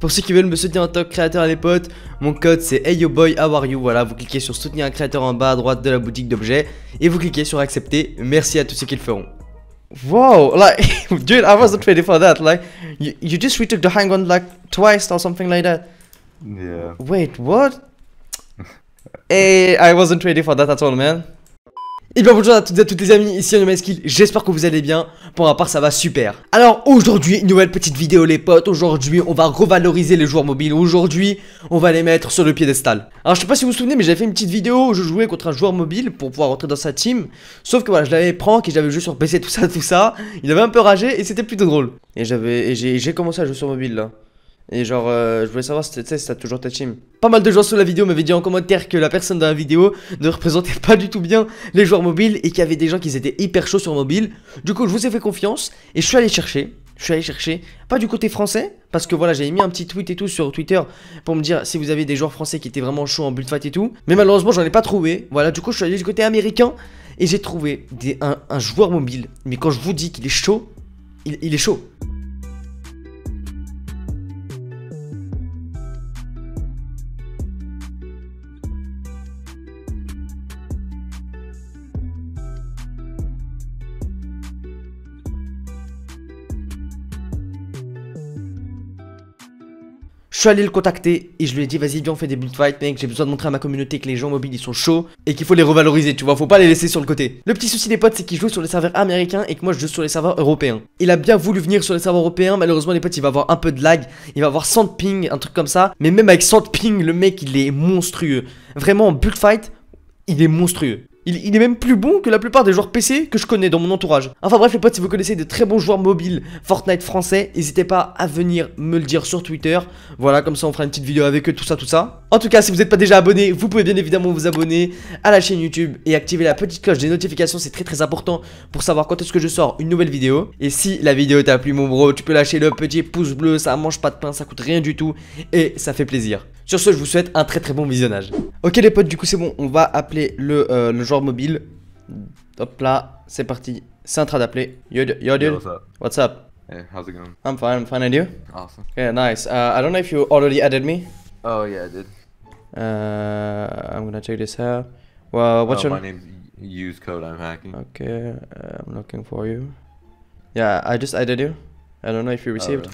Pour ceux qui veulent me soutenir en tant que créateur les potes, mon code c'est AYOBOY, how are you. Voilà, vous cliquez sur soutenir un créateur en bas à droite de la boutique d'objets et vous cliquez sur accepter. Merci à tous ceux qui le feront. Wow, like, dude, I wasn't ready for that. Like, you just retook the hang on like twice or something like that. Yeah. Wait, what? Hey, I wasn't ready for that at all, man. Et bien bonjour à toutes et à tous les amis, ici UnknowMySkill, j'espère que vous allez bien, pour ma part ça va super. Alors aujourd'hui, nouvelle petite vidéo les potes, aujourd'hui on va revaloriser les joueurs mobiles, aujourd'hui on va les mettre sur le piédestal. Alors je sais pas si vous vous souvenez mais j'avais fait une petite vidéo où je jouais contre un joueur mobile pour pouvoir rentrer dans sa team. Sauf que voilà, je l'avais prank et j'avais joué sur PC tout ça, il avait un peu ragé et c'était plutôt drôle. Et j'ai commencé à jouer sur mobile là. Et genre, je voulais savoir si t'as toujours ta team. Pas mal de gens sous la vidéo m'avaient dit en commentaire que la personne dans la vidéo ne représentait pas du tout bien les joueurs mobiles et qu'il y avait des gens qui étaient hyper chauds sur mobile. Du coup, je vous ai fait confiance et je suis allé chercher. Pas du côté français, parce que voilà, j'avais mis un petit tweet et tout sur Twitter pour me dire si vous avez des joueurs français qui étaient vraiment chauds en build fight et tout. Mais malheureusement, j'en ai pas trouvé. Voilà, du coup, je suis allé du côté américain et j'ai trouvé un joueur mobile. Mais quand je vous dis qu'il est chaud, il est chaud. Je suis allé le contacter et je lui ai dit vas-y viens on fait des build fights mec, j'ai besoin de montrer à ma communauté que les gens mobiles ils sont chauds et qu'il faut les revaloriser tu vois, faut pas les laisser sur le côté. Le petit souci des potes c'est qu'ils jouent sur les serveurs américains et que moi je joue sur les serveurs européens. Il a bien voulu venir sur les serveurs européens, malheureusement les potes il va avoir un peu de lag, il va avoir 100 de ping, un truc comme ça. Mais même avec 100 de ping le mec il est monstrueux, vraiment en build fight il est monstrueux. Il est même plus bon que la plupart des joueurs PC que je connais dans mon entourage. Enfin bref les potes, si vous connaissez de très bons joueurs mobiles Fortnite français, n'hésitez pas à venir me le dire sur Twitter. Voilà, comme ça on fera une petite vidéo avec eux, tout ça. En tout cas, si vous n'êtes pas déjà abonné, vous pouvez bien évidemment vous abonner à la chaîne YouTube et activer la petite cloche des notifications. C'est très très important pour savoir quand est-ce que je sors une nouvelle vidéo. Et si la vidéo t'a plu mon bro, tu peux lâcher le petit pouce bleu, ça mange pas de pain, ça coûte rien du tout et ça fait plaisir. Sur ce, je vous souhaite un très très bon visionnage. Ok les potes, du coup c'est bon, on va appeler le joueur mobile. Hop là, c'est parti. C'est en train d'appeler. Yo dude, what's up? Hey, how's it going? I'm fine, and you? Awesome. Yeah, nice. I don't know if you already added me. Oh yeah, I did. I'm gonna check this out. Well, what's your name? Use code, I'm hacking. Okay, I'm looking for you. Yeah, I just added you. I don't know if you received.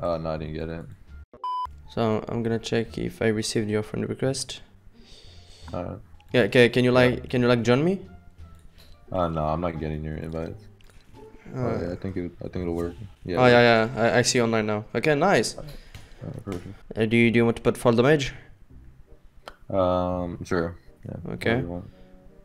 Oh, really? No, I didn't get it. So I'm gonna check if I received your friend request. Yeah. Can you join me? No, I'm not getting your invite. Yeah, I think it'll work. Yeah. Oh yeah. I see online now. Okay, nice. Perfect. Do you want to put fall damage? Sure. Yeah, okay.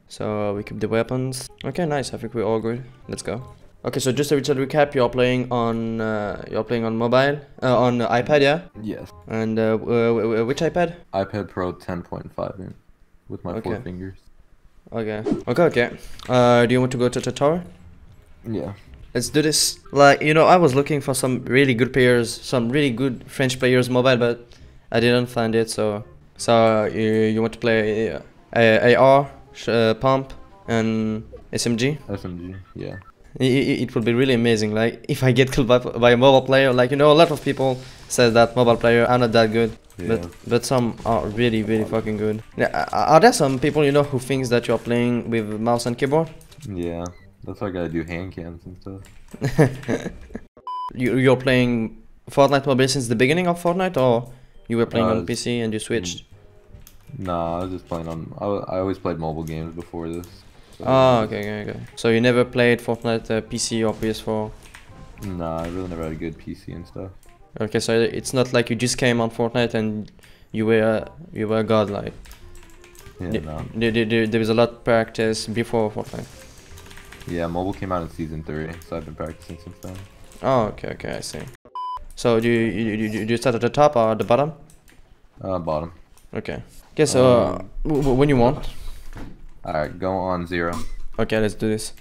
So we keep the weapons. Okay, nice. I think we're all good. Let's go. Okay, so just a little recap. You're playing on mobile, on iPad, yeah. Yes. And which iPad? iPad Pro 10.5 inch, with my 4 fingers. Okay. Do you want to go to the tower? Yeah. Let's do this. Like you know, I was looking for some really good players, some really good French players mobile, but I didn't find it. So you want to play AR, pump, and SMG? SMG, yeah. It would be really amazing, like, if I get killed by a mobile player, like, you know, a lot of people say that mobile player are not that good, yeah. But some are really, really fucking good. Yeah, are there some people, you know, who thinks that you're playing with mouse and keyboard? Yeah, that's why I gotta do hand cams and stuff. You're playing Fortnite mobile since the beginning of Fortnite, or you were playing on PC and you switched? Nah, I was just playing on... I always played mobile games before this. Oh, okay. So you never played Fortnite PC or PS4? Nah, I really never had a good PC and stuff. Okay, so it's not like you just came on Fortnite and you were godlike. Yeah, there was a lot of practice before Fortnite. Yeah, mobile came out in season 3, so I've been practicing since then. Oh, okay, I see. So do you start at the top or the bottom? Bottom. Okay, so when you want. Alright, go on 0. Okay, let's do this.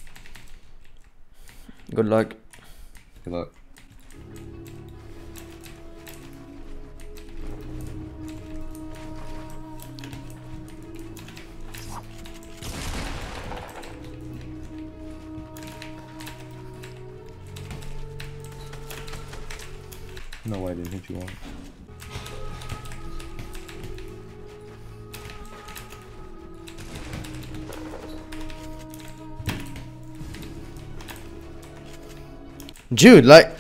Good luck. No way I didn't hit you on it. Dude, like,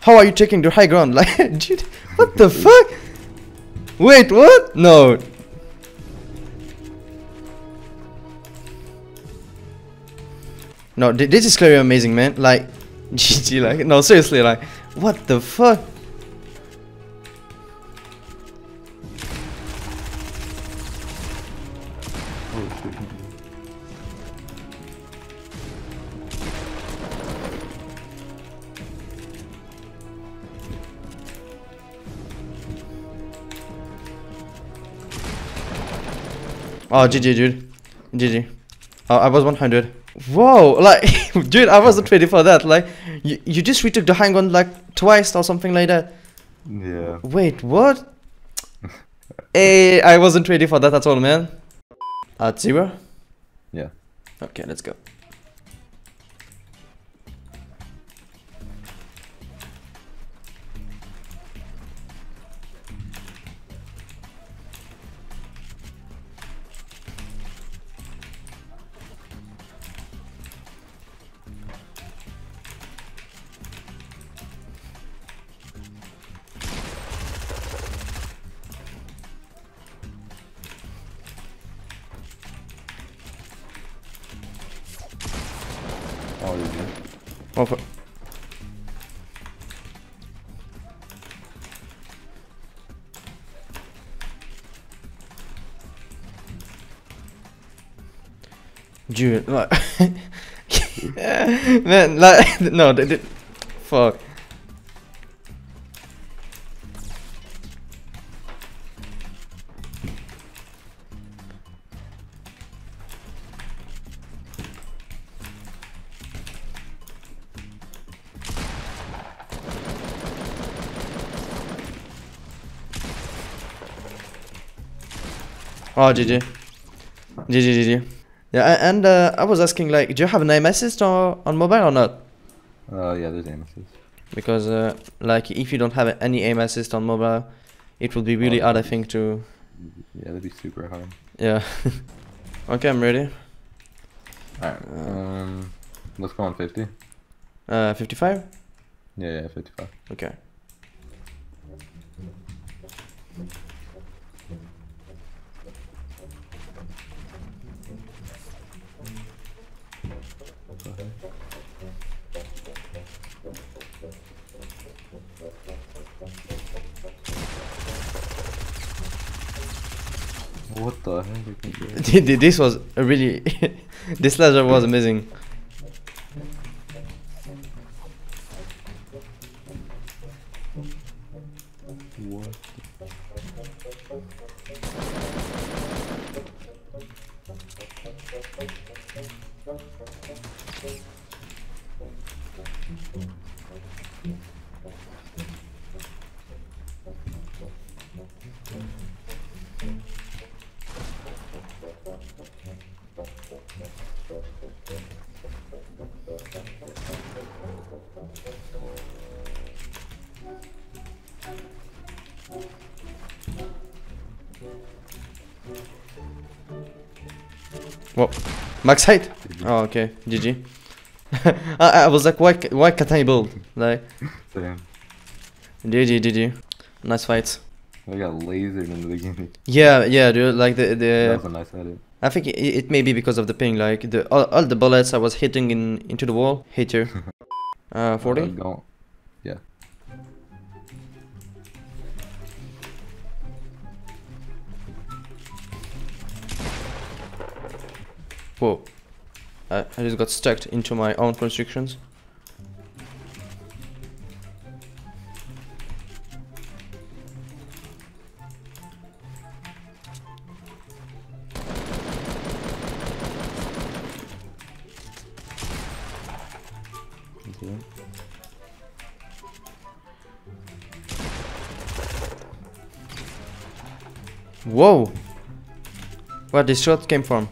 how are you taking the high ground? Like, dude, what the fuck? Wait, what? No. No, this is clearly amazing, man. Like, GG, like, no, seriously, like, what the fuck? Oh, GG, dude. GG. I was 100. Whoa, like, dude, I wasn't ready for that. Like, you just retook the high ground like twice or something like that. Yeah. Wait, what? Hey, I wasn't ready for that at all, man. At zero? Yeah. Okay, let's go. Oh, yeah. Oh, fuck. Dude, like, man, like, no, they did. Fuck. Oh, GG. GG, GG. Yeah, and I was asking, like, do you have an aim assist on mobile or not? Yeah, there's aim assist. Because, like, if you don't have any aim assist on mobile, it would be really hard, I think, to... Yeah, that'd be super hard. Yeah. Okay, I'm ready. Alright, let's go on 50. 55? Yeah, 55. Okay. What the heck? This was a really... This ladder was amazing. What? Whoa, max height? Oh, okay, GG. I was like, why can't I build? Like, damn. GG, GG. Nice fight. I got lasered in the beginning. Yeah, yeah, dude. Like that was a nice edit. I think it may be because of the ping. Like all the bullets I was hitting into the wall hit you. 40. Yeah. Whoa, I just got stuck into my own constructions. Okay. Whoa, where this shot came from?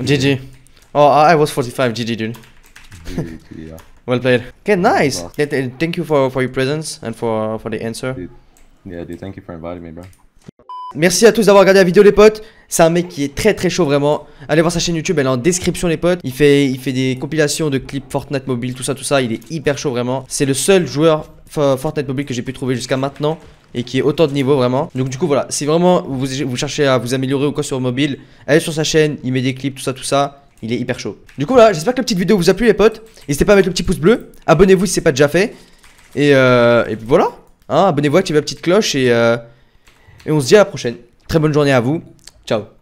GG. Oh, I was 45. GG, dude. GG, yeah. Well played. Okay, nice. Thank you for your presence and for the answer. Dude. Yeah, dude, thank you for inviting me, bro. Merci à tous d'avoir regardé la vidéo, les potes. C'est un mec qui est très chaud, vraiment. Allez voir sa chaîne YouTube, elle est en description, les potes. Il fait des compilations de clips Fortnite mobile, tout ça. Il est hyper chaud, vraiment. C'est le seul joueur Fortnite mobile que j'ai pu trouver jusqu'à maintenant et qui est autant de niveau, vraiment. Donc du coup voilà, si vraiment vous cherchez à vous améliorer ou quoi sur mobile, allez sur sa chaîne, il met des clips, tout ça. Il est hyper chaud. Du coup voilà, j'espère que la petite vidéo vous a plu, les potes. N'hésitez pas à mettre le petit pouce bleu, abonnez-vous si c'est pas déjà fait. Et puis voilà, hein, abonnez-vous, activez la petite cloche et on se dit à la prochaine. Très bonne journée à vous. Ciao.